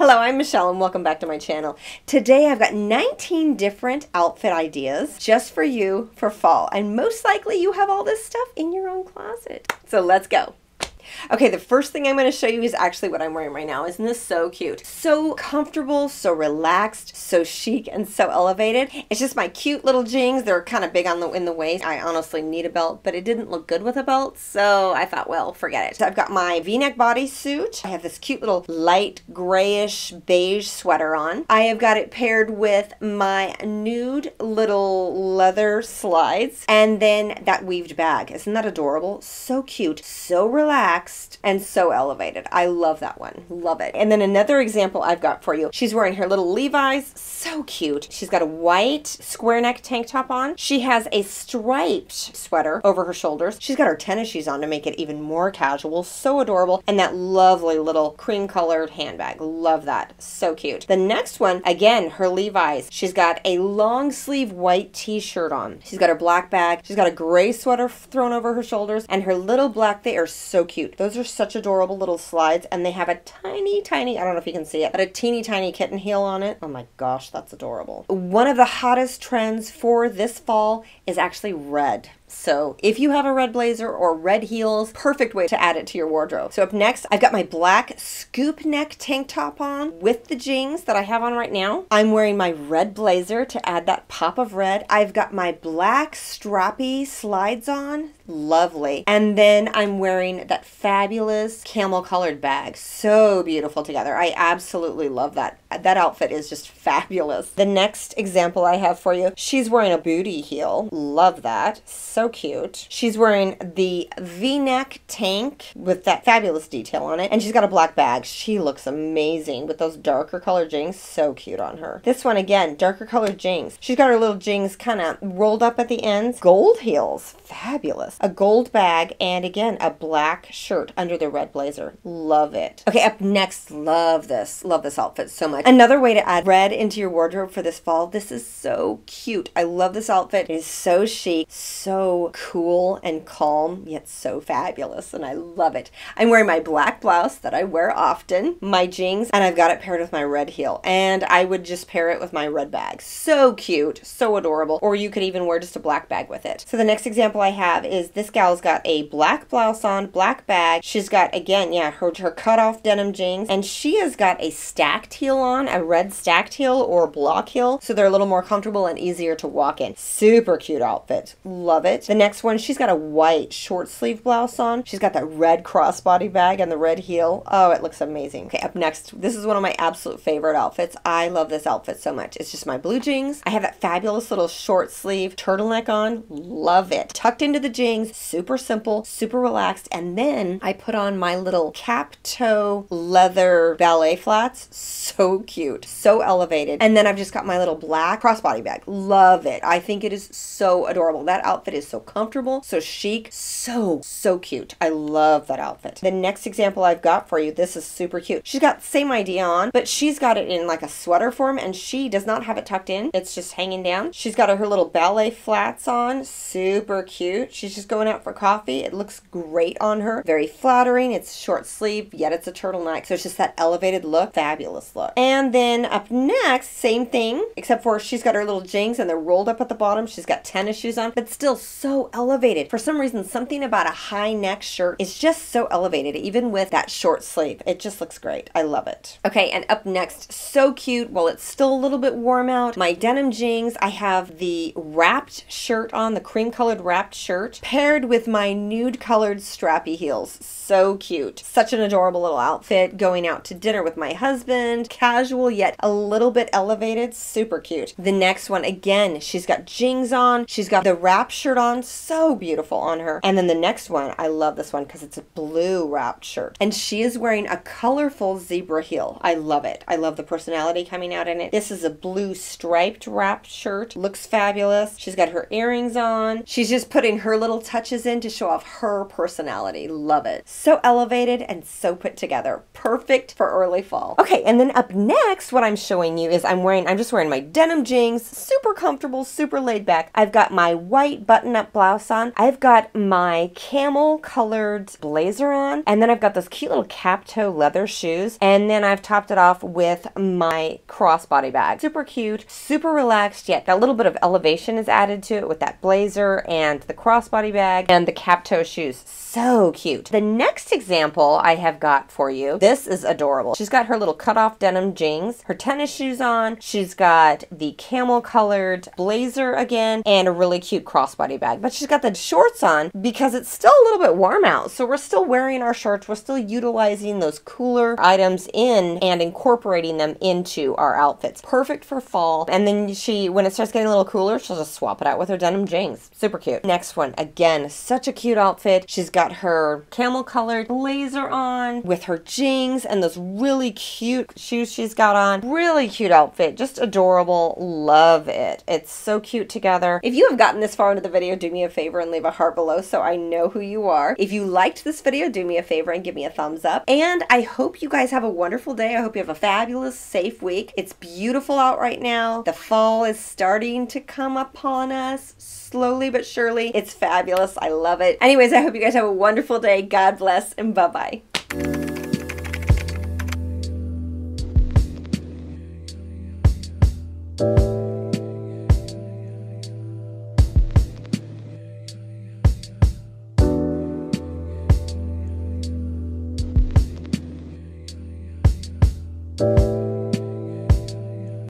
Hello, I'm Michelle and welcome back to my channel. Today I've got 19 different outfit ideas just for you for fall, and most likely you have all this stuff in your own closet. So let's go. Okay, the first thing I'm going to show you is actually what I'm wearing right now. Isn't this so cute? So comfortable, so relaxed, so chic, and so elevated. It's just my cute little jeans. They're kind of big in the waist. I honestly need a belt, but it didn't look good with a belt, so I thought, well, forget it. So I've got my V-neck bodysuit. I have this cute little light grayish beige sweater on. I have got it paired with my nude little leather slides, and then that weaved bag. Isn't that adorable? So cute, so relaxed, and so elevated. I love that one. Love it. And then another example I've got for you. She's wearing her little Levi's. So cute. She's got a white square neck tank top on. She has a striped sweater over her shoulders. She's got her tennis shoes on to make it even more casual. So adorable. And that lovely little cream colored handbag. Love that. So cute. The next one, again, her Levi's. She's got a long sleeve white t-shirt on. She's got her black bag. She's got a gray sweater thrown over her shoulders, and her little black, they are so cute. Those are such adorable little slides, and they have a tiny, I don't know if you can see it, but a teeny tiny kitten heel on it. Oh my gosh, that's adorable. One of the hottest trends for this fall is actually red. So if you have a red blazer or red heels, perfect way to add it to your wardrobe. So up next, I've got my black scoop neck tank top on with the jeans that I have on right now. I'm wearing my red blazer to add that pop of red. I've got my black strappy slides on. Lovely. And then I'm wearing that fabulous camel colored bag. So beautiful together. I absolutely love that. That outfit is just fabulous. The next example I have for you, she's wearing a booty heel. Love that. So cute. She's wearing the V-neck tank with that fabulous detail on it, and she's got a black bag. She looks amazing with those darker colored jeans. So cute on her. This one, again, darker colored jeans. She's got her little jeans kind of rolled up at the ends. Gold heels. Fabulous. A gold bag, and again, a black shirt under the red blazer. Love it. Okay, up next, love this. Love this outfit so much. Another way to add red into your wardrobe for this fall. This is so cute. I love this outfit. It is so chic, so cool and calm, yet so fabulous, and I love it. I'm wearing my black blouse that I wear often, my jeans, and I've got it paired with my red heel, and I would just pair it with my red bag. So cute, so adorable, or you could even wear just a black bag with it. So the next example I have is this gal's got a black blouse on, black bag. She's got, again, yeah, her cutoff denim jeans, and she has got a stacked heel on. A red stacked heel or block heel, so they're a little more comfortable and easier to walk in. Super cute outfit. Love it. The next one, she's got a white short sleeve blouse on. She's got that red crossbody bag and the red heel. Oh, it looks amazing. Okay, up next, this is one of my absolute favorite outfits. I love this outfit so much. It's just my blue jeans. I have that fabulous little short sleeve turtleneck on. Love it. Tucked into the jeans, super simple, super relaxed, and then I put on my little cap toe leather ballet flats. So cute, so elevated, and then I've just got my little black crossbody bag. Love it. I think it is so adorable. That outfit is so comfortable, so chic, so cute. I love that outfit. The next example I've got for you, this is super cute. She's got the same idea on, but she's got it in like a sweater form, and she does not have it tucked in. It's just hanging down. She's got her little ballet flats on. Super cute. She's just going out for coffee. It looks great on her. Very flattering. It's short sleeve, yet it's a turtleneck, so it's just that elevated look. Fabulous look. And then up next, same thing, except for she's got her little jeans and they're rolled up at the bottom. She's got tennis shoes on, but still so elevated. For some reason, something about a high neck shirt is just so elevated, even with that short sleeve. It just looks great. I love it. Okay, and up next, so cute. While it's still a little bit warm out, my denim jeans, I have the wrapped shirt on, the cream colored wrapped shirt, paired with my nude colored strappy heels. So cute. Such an adorable little outfit. Going out to dinner with my husband. Casual yet a little bit elevated. Super cute. The next one, again, she's got jeans on. She's got the wrap shirt on. So beautiful on her. And then the next one, I love this one because it's a blue wrapped shirt. And she is wearing a colorful zebra heel. I love it. I love the personality coming out in it. This is a blue striped wrapped shirt. Looks fabulous. She's got her earrings on. She's just putting her little little touches in to show off her personality. Love it. So elevated and so put together. Perfect for early fall. Okay, and then up next, what I'm showing you is I'm just wearing my denim jeans. Super comfortable, super laid back. I've got my white button-up blouse on. I've got my camel colored blazer on. And then I've got those cute little cap-toe leather shoes. And then I've topped it off with my crossbody bag. Super cute, super relaxed, yet a little bit of elevation is added to it with that blazer and the crossbody bag and the cap-toe shoes. So cute. The next example I have got for you, this is adorable. She's got her little cutoff denim jeans, her tennis shoes on. She's got the camel colored blazer again and a really cute crossbody bag. But she's got the shorts on because it's still a little bit warm out. So we're still wearing our shorts. We're still utilizing those cooler items in and incorporating them into our outfits. Perfect for fall. And then she, when it starts getting a little cooler, she'll just swap it out with her denim jeans. Super cute. Next one. Again, such a cute outfit. She's got her camel colored blazer on with her jeans and those really cute shoes she's got on. Really cute outfit. Just adorable. Love it. It's so cute together. If you have gotten this far into the video, do me a favor and leave a heart below so I know who you are. If you liked this video, do me a favor and give me a thumbs up. And I hope you guys have a wonderful day. I hope you have a fabulous, safe week. It's beautiful out right now. The fall is starting to come upon us slowly but surely. It's fabulous. I love it. Anyways, I hope you guys have a wonderful day. God bless and bye-bye.